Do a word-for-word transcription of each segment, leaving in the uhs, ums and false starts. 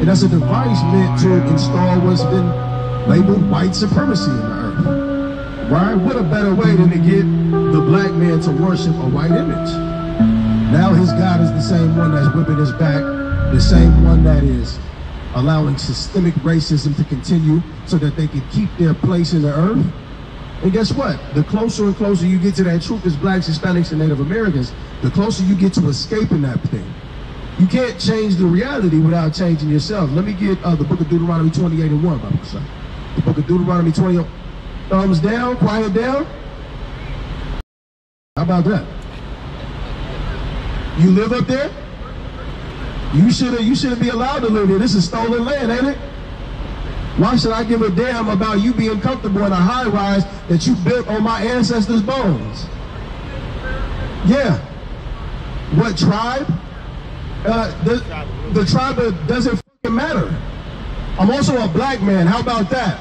And that's a device meant to install what's been labeled white supremacy in the earth. Right? What a better way than to get the black man to worship a white image. Now his God is the same one that's whipping his back, the same one that is allowing systemic racism to continue so that they can keep their place in the earth. And guess what? The closer and closer you get to that truth as blacks, Hispanics, and Native Americans, the closer you get to escaping that thing. You can't change the reality without changing yourself. Let me get uh, the book of Deuteronomy twenty-eight and one, by my side. The book of Deuteronomy twenty-eight. Thumbs down, quiet down. How about that? You live up there? You shouldn't you shouldn't be allowed to live there. This is stolen land, ain't it? Why should I give a damn about you being comfortable in a high rise that you built on my ancestors' bones? Yeah. What tribe? Uh, the, the tribe doesn't fucking matter. I'm also a black man. How about that?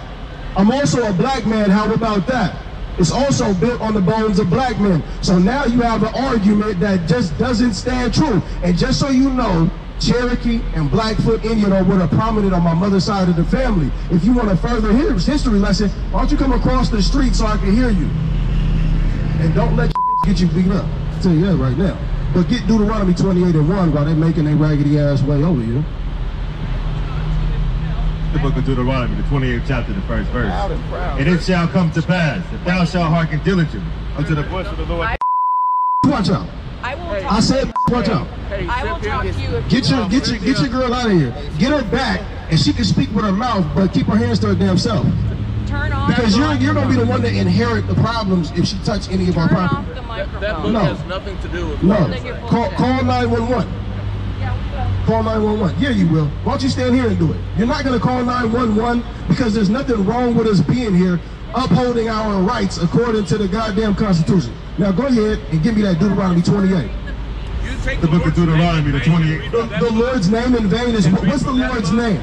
I'm also a black man. How about that? It's also built on the bones of black men. So now you have an argument that just doesn't stand true. And just so you know, Cherokee and Blackfoot Indian are what are prominent on my mother's side of the family. If you want a further history lesson, why don't you come across the street so I can hear you? And don't let your get you beat up. I'll tell you that right now. But get Deuteronomy twenty-eight and one while they're making their raggedy ass way over you. The book of Deuteronomy, the twenty-eighth chapter, the first verse. Proud and, proud. And it shall come to pass that thou shalt hearken diligently unto the voice of the Lord. Watch out. I, will hey, I said, watch out. Hey, I will talk to you. If get you your, get your, get your girl out of here. Get her back, and she can speak with her mouth, but keep her hands to her damn self. Turn off. Because you're you're gonna be the one to inherit the problems if she touch any of our property. Turn off the microphone. That, that book no. has nothing to do with. No. no. Call, call nine one one. Yeah, call nine one one. Yeah, you will. Why don't you stand here and do it? You're not gonna call nine one one because there's nothing wrong with us being here, upholding our rights according to the goddamn Constitution. Now go ahead and give me that Deuteronomy twenty-eight. You take the, the book of Deuteronomy, the twenty-eighth. The, the Lord's name in vain is what's the Lord's name?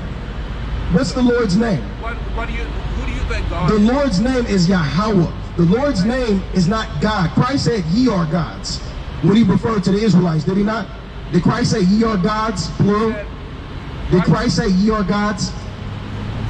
What's the Lord's name? What, what do you, who do you think God is? The Lord's name is Yahweh. The Lord's name is not God. Christ said, "Ye are gods," when he referred to the Israelites. Did he not? Did Christ say, "Ye are gods," plural? Did Christ say, "Ye are gods"?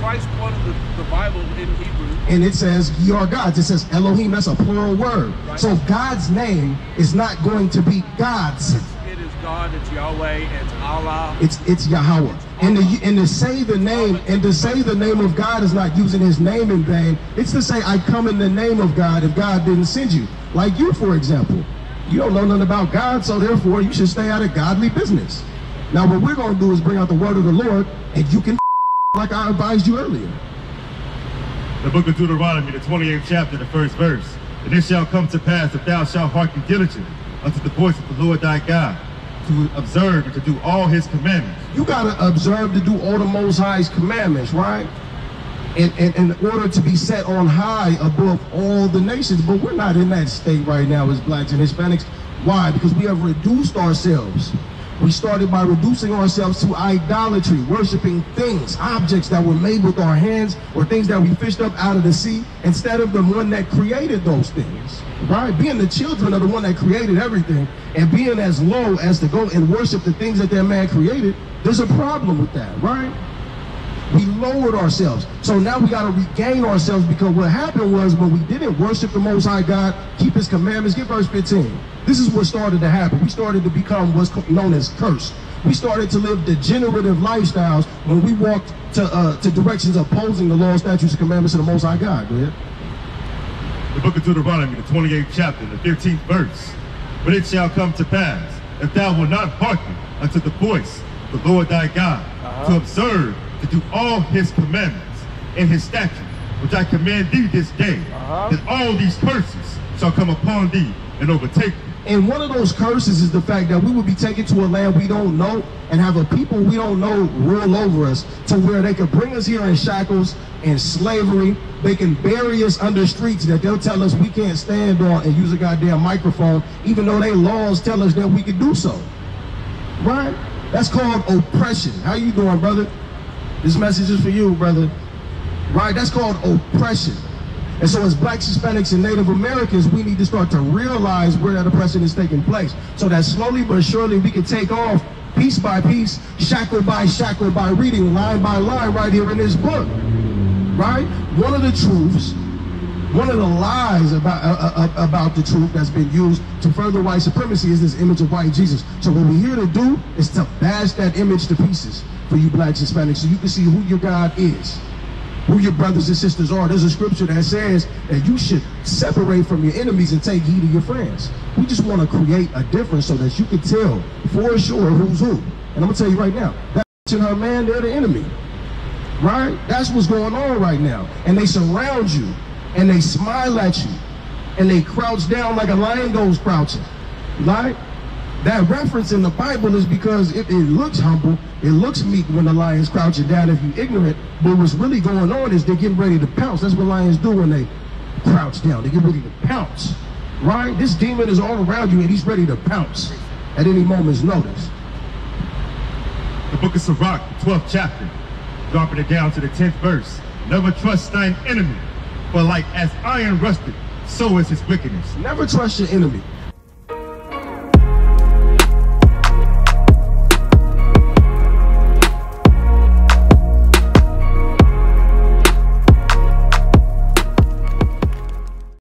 Christ quoted the, the Bible in Hebrew. And it says, "Ye are gods." It says Elohim. That's a plural word. Right. So God's name is not going to be God's. It is God. It's Yahweh. It's Allah. It's it's Yahweh. It's and to and to say the name and to say the name of God is not using His name in vain. It's to say, "I come in the name of God." If God didn't send you, like you, for example, you don't know nothing about God, so therefore you should stay out of godly business. Now, what we're gonna do is bring out the word of the Lord, and you can. Like I advised you earlier. The book of Deuteronomy, the twenty-eighth chapter, the first verse. And it shall come to pass if thou shalt hearken diligently unto the voice of the Lord thy God, to observe and to do all his commandments. You gotta observe to do all the Most High's commandments, right? And, and, and in order to be set on high above all the nations. But we're not in that state right now as blacks and Hispanics. Why? Because we have reduced ourselves. We started by reducing ourselves to idolatry, worshiping things, objects that were made with our hands or things that we fished up out of the sea instead of the one that created those things, right? Being the children of the one that created everything and being as low as to go and worship the things that that man created, there's a problem with that, right? We lowered ourselves. So now we got to regain ourselves because what happened was when we didn't worship the Most High God, keep his commandments, get verse fifteen. This is what started to happen. We started to become what's known as cursed. We started to live degenerative lifestyles when we walked to, uh, to directions opposing the law, statutes, and commandments of the Most High God. Go ahead. The book of Deuteronomy, the twenty-eighth chapter, the fifteenth verse. But it shall come to pass, if thou wilt not hearken unto the voice of the Lord thy God, uh-huh. to observe to do all his commandments and his statutes, which I command thee this day, uh-huh. that all these curses shall come upon thee and overtake thee. And one of those curses is the fact that we will be taken to a land we don't know and have a people we don't know rule over us to where they can bring us here in shackles and slavery. They can bury us under streets that they'll tell us we can't stand on and use a goddamn microphone, even though their laws tell us that we can do so. Right? That's called oppression. How you doing, brother? This message is for you, brother. Right? That's called oppression. And so as blacks, Hispanics, and Native Americans, we need to start to realize where that oppression is taking place so that slowly but surely we can take off piece by piece, shackle by shackle, by reading, line by line, right here in this book, right? One of the truths, one of the lies about uh, uh, about the truth that's been used to further white supremacy is this image of white Jesus. So what we're here to do is to bash that image to pieces for you blacks, Hispanics, so you can see who your God is, who your brothers and sisters are. There's a scripture that says that you should separate from your enemies and take heed of your friends. We just want to create a difference so that you can tell for sure who's who. And I'm going to tell you right now, that and her man, they're the enemy, right? That's what's going on right now. And they surround you, and they smile at you, and they crouch down like a lion goes crouching, right? That reference in the Bible is because it, it looks humble, it looks meek when the lion's crouching down if you're ignorant, but what's really going on is they're getting ready to pounce. That's what lions do when they crouch down. They get ready to pounce, right? This demon is all around you and he's ready to pounce at any moment's notice. The book of Sirach, the twelfth chapter, dropping it down to the tenth verse. Never trust thine enemy, for like as iron rusted, so is his wickedness. Never trust your enemy.